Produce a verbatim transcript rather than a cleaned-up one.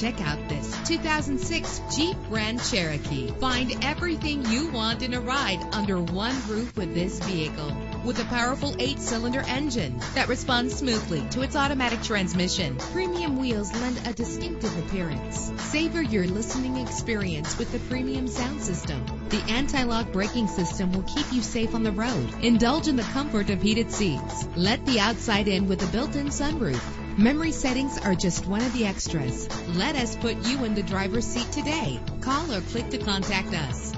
Check out this two thousand six Jeep Grand Cherokee. Find everything you want in a ride under one roof with this vehicle. With a powerful eight-cylinder engine that responds smoothly to its automatic transmission, premium wheels lend a distinctive appearance. Savor your listening experience with the premium sound system. The anti-lock braking system will keep you safe on the road. Indulge in the comfort of heated seats. Let the outside in with a built-in sunroof. Memory settings are just one of the extras. Let us put you in the driver's seat today. Call or click to contact us.